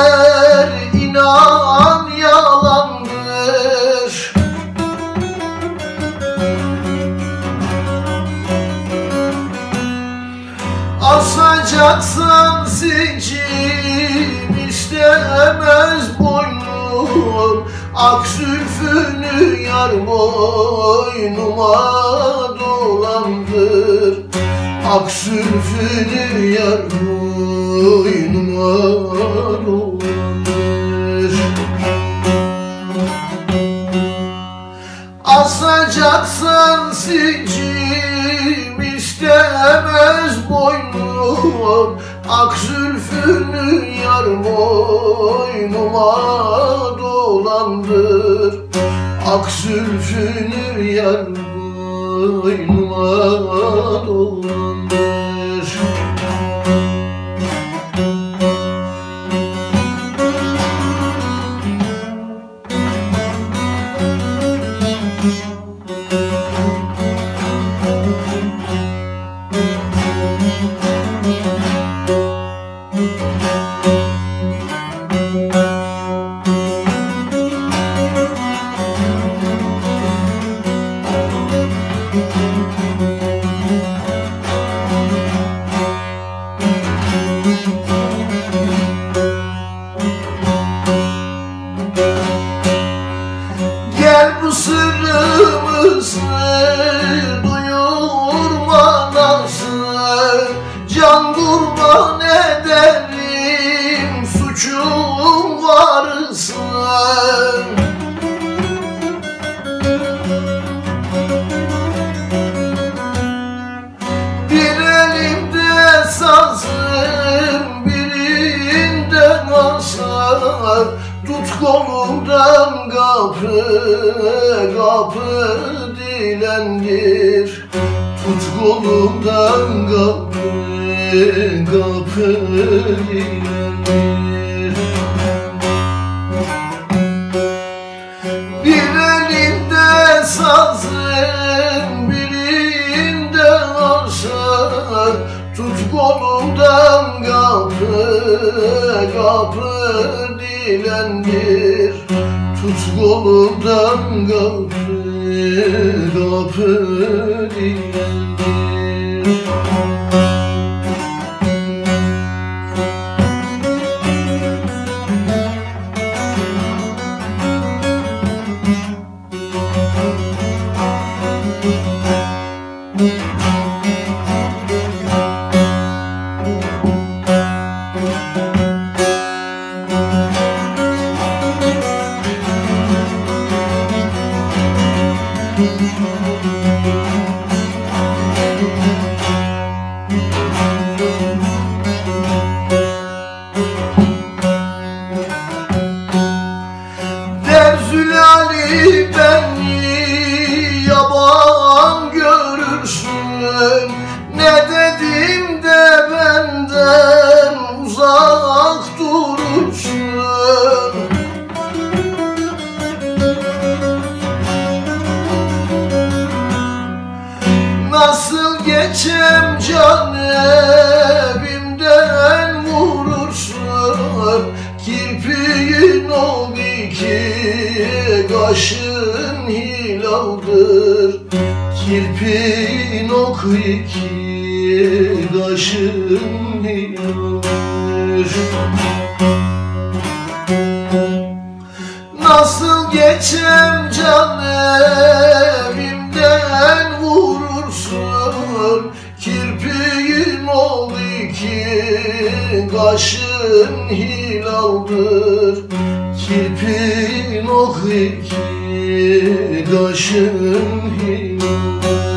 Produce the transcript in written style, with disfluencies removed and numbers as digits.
Eğer inan yalandır, asacaksan zincir, istemez boynum ak zülfünü yar, boynuma dolandır ak zülfünü yar, boynuma dolandır. Asacaksan zincir, istemez boynum ak zülfünü yar, boynuma dolandır ak zülfünü yar, boynuma dolandır. Gel bu sırrımızı duyur manası, can kurban ederim suçum varsa. Bir elimde sazım, birinde nasar, tut kolumdan kapı dilendir, tut kolumdan kapı dilendir. Bir elinde sazın, birinde arşar, tut kolumdan kapı dilendir, tut kolumdan kapı dilendir. Der zülali beni yaban görürsün, ne dedim de benden uzak durursun. Nasıl geçem can evimden vurursun, kirpiğin ol iki kaşın hilaldır, kirpiğin ok iki kaşın hilaldır. Nasıl geçem can evimden vurursun, kirpiğin ol iki kaşın hilaldır, kirpiğin ok iki kaşın hilaldır.